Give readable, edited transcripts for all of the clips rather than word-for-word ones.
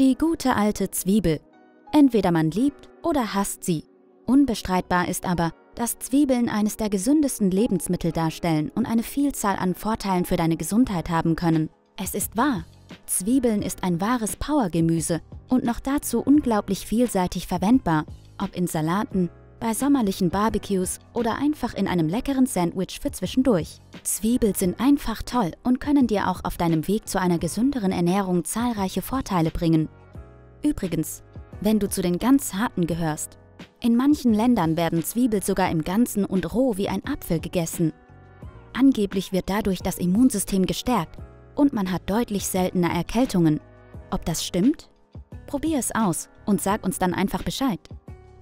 Die gute alte Zwiebel. Entweder man liebt oder hasst sie. Unbestreitbar ist aber, dass Zwiebeln eines der gesündesten Lebensmittel darstellen und eine Vielzahl an Vorteilen für deine Gesundheit haben können. Es ist wahr. Zwiebeln ist ein wahres Powergemüse und noch dazu unglaublich vielseitig verwendbar, ob in Salaten, bei sommerlichen Barbecues oder einfach in einem leckeren Sandwich für zwischendurch. Zwiebeln sind einfach toll und können dir auch auf deinem Weg zu einer gesünderen Ernährung zahlreiche Vorteile bringen. Übrigens, wenn du zu den ganz Harten gehörst. In manchen Ländern werden Zwiebeln sogar im Ganzen und roh wie ein Apfel gegessen. Angeblich wird dadurch das Immunsystem gestärkt und man hat deutlich seltener Erkältungen. Ob das stimmt? Probier es aus und sag uns dann einfach Bescheid.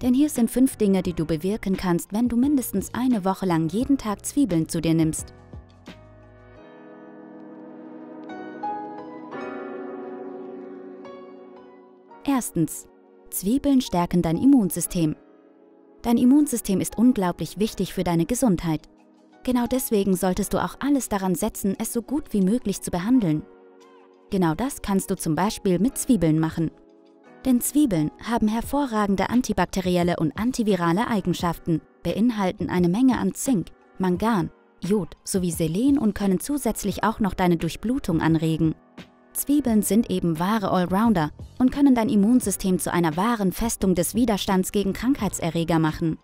Denn hier sind 5 Dinge, die du bewirken kannst, wenn du mindestens eine Woche lang jeden Tag Zwiebeln zu dir nimmst. Erstens. Zwiebeln stärken dein Immunsystem. Dein Immunsystem ist unglaublich wichtig für deine Gesundheit. Genau deswegen solltest du auch alles daran setzen, es so gut wie möglich zu behandeln. Genau das kannst du zum Beispiel mit Zwiebeln machen. Denn Zwiebeln haben hervorragende antibakterielle und antivirale Eigenschaften, beinhalten eine Menge an Zink, Mangan, Jod sowie Selen und können zusätzlich auch noch deine Durchblutung anregen. Zwiebeln sind eben wahre Allrounder und können dein Immunsystem zu einer wahren Festung des Widerstands gegen Krankheitserreger machen.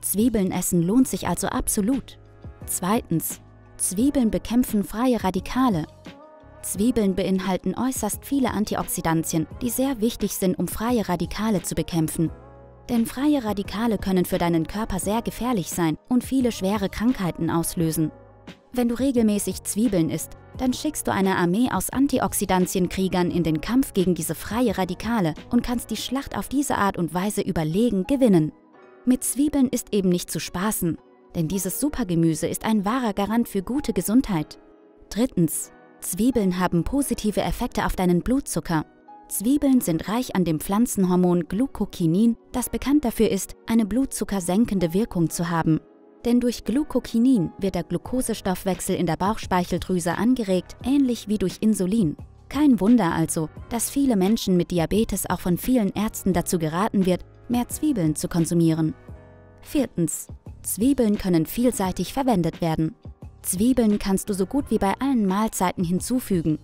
Zwiebeln essen lohnt sich also absolut. Zweitens. Zwiebeln bekämpfen freie Radikale. Zwiebeln beinhalten äußerst viele Antioxidantien, die sehr wichtig sind, um freie Radikale zu bekämpfen. Denn freie Radikale können für deinen Körper sehr gefährlich sein und viele schwere Krankheiten auslösen. Wenn du regelmäßig Zwiebeln isst, dann schickst du eine Armee aus Antioxidantienkriegern in den Kampf gegen diese freie Radikale und kannst die Schlacht auf diese Art und Weise überlegen gewinnen. Mit Zwiebeln ist eben nicht zu spaßen, denn dieses Supergemüse ist ein wahrer Garant für gute Gesundheit. Drittens. Zwiebeln haben positive Effekte auf deinen Blutzucker. Zwiebeln sind reich an dem Pflanzenhormon Glucokinin, das bekannt dafür ist, eine blutzuckersenkende Wirkung zu haben. Denn durch Glucokinin wird der Glukosestoffwechsel in der Bauchspeicheldrüse angeregt, ähnlich wie durch Insulin. Kein Wunder also, dass viele Menschen mit Diabetes auch von vielen Ärzten dazu geraten wird, mehr Zwiebeln zu konsumieren. Viertens. Zwiebeln können vielseitig verwendet werden. Zwiebeln kannst du so gut wie bei allen Mahlzeiten hinzufügen,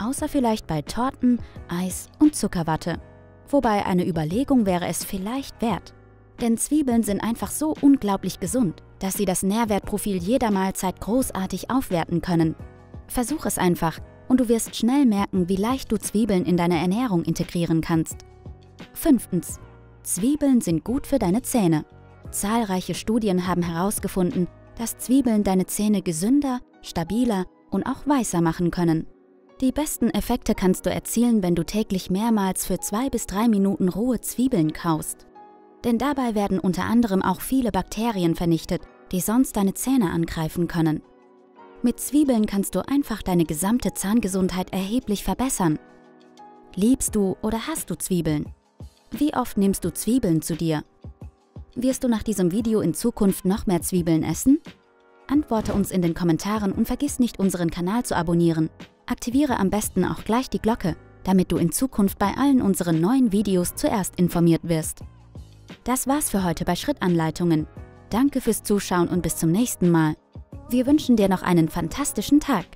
außer vielleicht bei Torten, Eis und Zuckerwatte. Wobei eine Überlegung wäre es vielleicht wert. Denn Zwiebeln sind einfach so unglaublich gesund, dass sie das Nährwertprofil jeder Mahlzeit großartig aufwerten können. Versuch es einfach und du wirst schnell merken, wie leicht du Zwiebeln in deine Ernährung integrieren kannst. Fünftens. Zwiebeln sind gut für deine Zähne. Zahlreiche Studien haben herausgefunden, dass Zwiebeln deine Zähne gesünder, stabiler und auch weißer machen können. Die besten Effekte kannst du erzielen, wenn du täglich mehrmals für 2 bis 3 Minuten rohe Zwiebeln kaust. Denn dabei werden unter anderem auch viele Bakterien vernichtet, die sonst deine Zähne angreifen können. Mit Zwiebeln kannst du einfach deine gesamte Zahngesundheit erheblich verbessern. Liebst du oder hasst du Zwiebeln? Wie oft nimmst du Zwiebeln zu dir? Wirst du nach diesem Video in Zukunft noch mehr Zwiebeln essen? Antworte uns in den Kommentaren und vergiss nicht, unseren Kanal zu abonnieren. Aktiviere am besten auch gleich die Glocke, damit du in Zukunft bei allen unseren neuen Videos zuerst informiert wirst. Das war's für heute bei Schrittanleitungen. Danke fürs Zuschauen und bis zum nächsten Mal. Wir wünschen dir noch einen fantastischen Tag.